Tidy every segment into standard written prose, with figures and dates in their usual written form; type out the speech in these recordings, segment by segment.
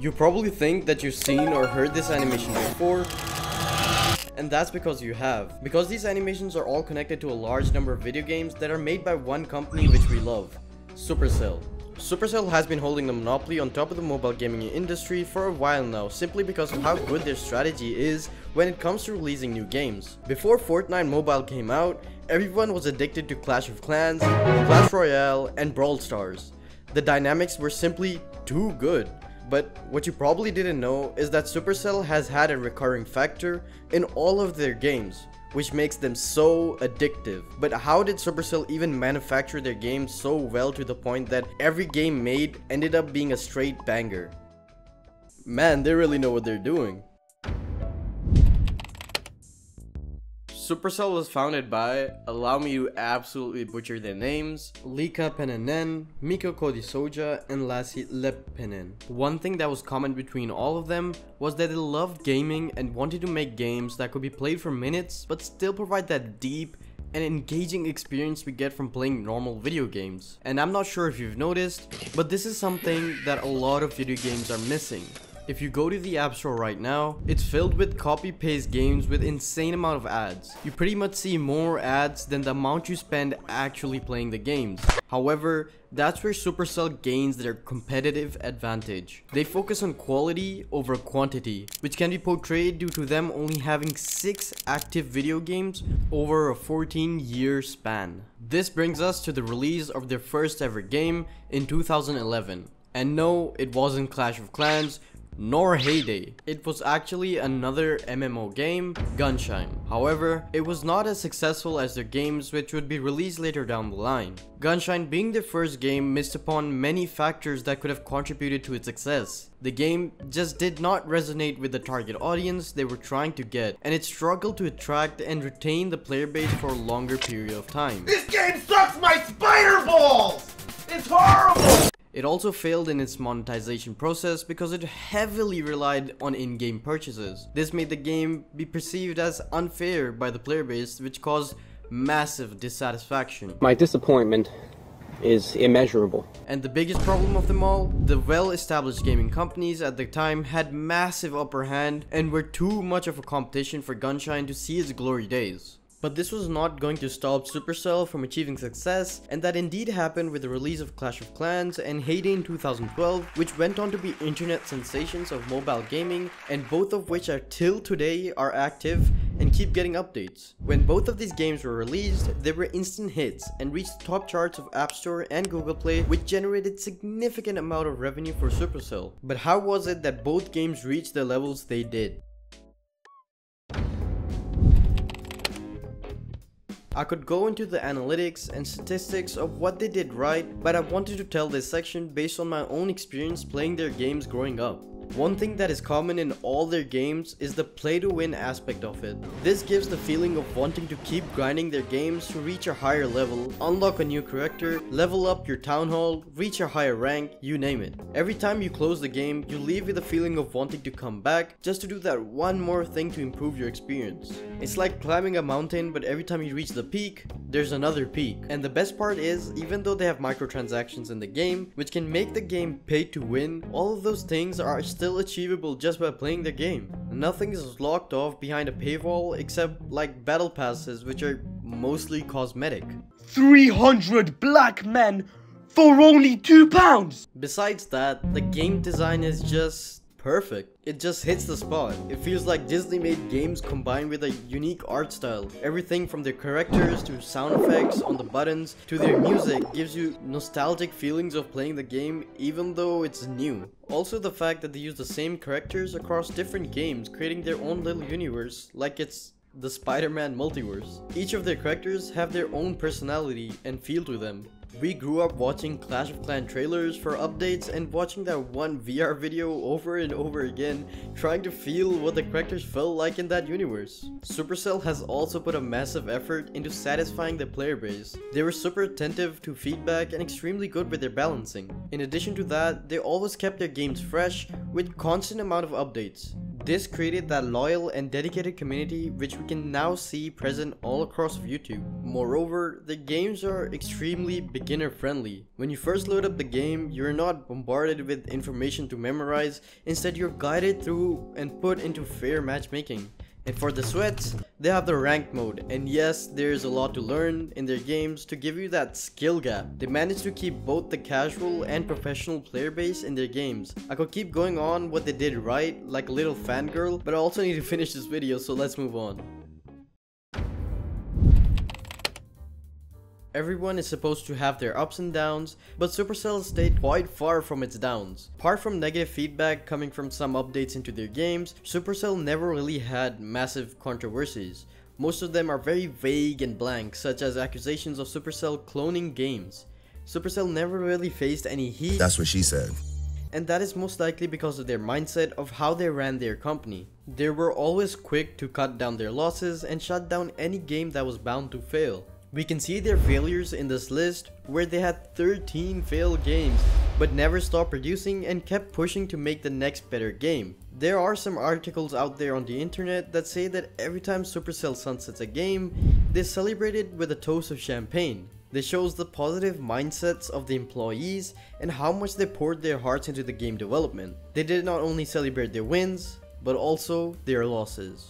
You probably think that you've seen or heard this animation before, and that's because you have. Because these animations are all connected to a large number of video games that are made by one company which we love, Supercell. Supercell has been holding the monopoly on top of the mobile gaming industry for a while now, simply because of how good their strategy is when it comes to releasing new games. Before Fortnite Mobile came out, everyone was addicted to Clash of Clans, Clash Royale, and Brawl Stars. The dynamics were simply too good. But what you probably didn't know is that Supercell has had a recurring factor in all of their games, which makes them so addictive. But how did Supercell even manufacture their games so well to the point that every game made ended up being a straight banger? Man, they really know what they're doing. Supercell was founded by, allow me to absolutely butcher their names, Ilkka Paananen, Mikko Kodisoja, and Lassi Leppänen. One thing that was common between all of them was that they loved gaming and wanted to make games that could be played for minutes but still provide that deep and engaging experience we get from playing normal video games. And I'm not sure if you've noticed, but this is something that a lot of video games are missing. If you go to the App Store right now, it's filled with copy-paste games with insane amount of ads. You pretty much see more ads than the amount you spend actually playing the games. However, that's where Supercell gains their competitive advantage. They focus on quality over quantity, which can be portrayed due to them only having 6 active video games over a 14-year span. This brings us to the release of their first ever game in 2011. And no, it wasn't Clash of Clans, nor Hay Day. It was actually another MMO game, Gunshine. However, it was not as successful as their games which would be released later down the line. Gunshine, being their first game, missed upon many factors that could have contributed to its success. The game just did not resonate with the target audience they were trying to get, and it struggled to attract and retain the player base for a longer period of time. This game sucks my spider balls! It's horrible! It also failed in its monetization process because it heavily relied on in-game purchases. This made the game be perceived as unfair by the player base, which caused massive dissatisfaction. My disappointment is immeasurable. And the biggest problem of them all, the well-established gaming companies at the time had massive upper hand and were too much of a competition for Gunshine to see its glory days. But this was not going to stop Supercell from achieving success, and that indeed happened with the release of Clash of Clans and Hay Day in 2012, which went on to be internet sensations of mobile gaming, and both of which are till today are active and keep getting updates. When both of these games were released, they were instant hits and reached top charts of App Store and Google Play, which generated significant amount of revenue for Supercell. But how was it that both games reached the levels they did? I could go into the analytics and statistics of what they did right, but I wanted to tell this section based on my own experience playing their games growing up. One thing that is common in all their games is the play to win aspect of it. This gives the feeling of wanting to keep grinding their games to reach a higher level, unlock a new character, level up your town hall, reach a higher rank, you name it. Every time you close the game, you leave with a feeling of wanting to come back just to do that one more thing to improve your experience. It's like climbing a mountain, but every time you reach the peak, there's another peak. And the best part is, even though they have microtransactions in the game, which can make the game pay to win, all of those things are still achievable just by playing the game. Nothing is locked off behind a paywall except like battle passes, which are mostly cosmetic. 300 black men for only £2! Besides that, the game design is just perfect. It just hits the spot. It feels like Disney made games combined with a unique art style. Everything from their characters to sound effects on the buttons to their music gives you nostalgic feelings of playing the game even though it's new. Also the fact that they use the same characters across different games, creating their own little universe like it's the Spider-Man multiverse. Each of their characters have their own personality and feel to them. We grew up watching Clash of Clans trailers for updates and watching that one VR video over and over again, trying to feel what the characters felt like in that universe. Supercell has also put a massive effort into satisfying their player base. They were super attentive to feedback and extremely good with their balancing. In addition to that, they always kept their games fresh with constant amount of updates. This created that loyal and dedicated community which we can now see present all across YouTube. Moreover, the games are extremely beginner friendly. When you first load up the game, you're not bombarded with information to memorize, instead you're guided through and put into fair matchmaking. And for the sweats, they have the ranked mode, and yes, there's a lot to learn in their games to give you that skill gap. They manage to keep both the casual and professional player base in their games. I could keep going on what they did right, like a little fangirl, but I also need to finish this video, so let's move on. Everyone is supposed to have their ups and downs, but Supercell stayed quite far from its downs. Apart from negative feedback coming from some updates into their games, Supercell never really had massive controversies. Most of them are very vague and blank, such as accusations of Supercell cloning games. Supercell never really faced any heat. That's what she said. And that is most likely because of their mindset of how they ran their company. They were always quick to cut down their losses and shut down any game that was bound to fail. We can see their failures in this list, where they had 13 failed games, but never stopped producing and kept pushing to make the next better game. There are some articles out there on the internet that say that every time Supercell sunsets a game, they celebrate it with a toast of champagne. This shows the positive mindsets of the employees and how much they poured their hearts into the game development. They did not only celebrate their wins, but also their losses.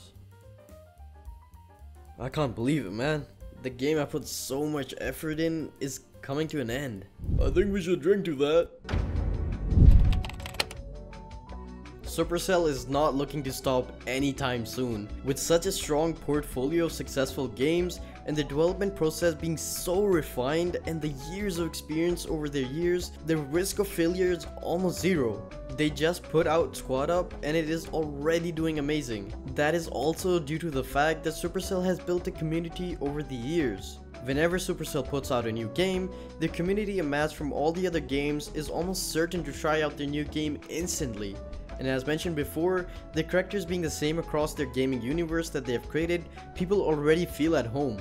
I can't believe it, man. The game I put so much effort in is coming to an end. I think we should drink to that. Supercell is not looking to stop anytime soon. With such a strong portfolio of successful games and the development process being so refined and the years of experience over their years, the risk of failure is almost zero. They just put out Squad Up and it is already doing amazing. That is also due to the fact that Supercell has built a community over the years. Whenever Supercell puts out a new game, the community amassed from all the other games is almost certain to try out their new game instantly. And as mentioned before, the characters being the same across their gaming universe that they have created, people already feel at home.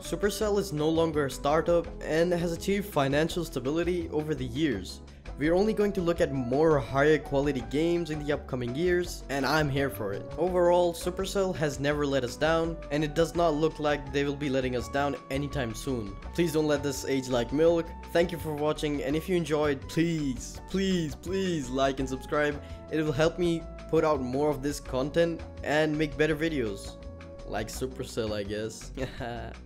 Supercell is no longer a startup and has achieved financial stability over the years. We are only going to look at more higher quality games in the upcoming years, and I'm here for it. Overall, Supercell has never let us down, and it does not look like they will be letting us down anytime soon. Please don't let this age like milk. Thank you for watching, and if you enjoyed, please like and subscribe. It will help me put out more of this content and make better videos. Like Supercell, I guess.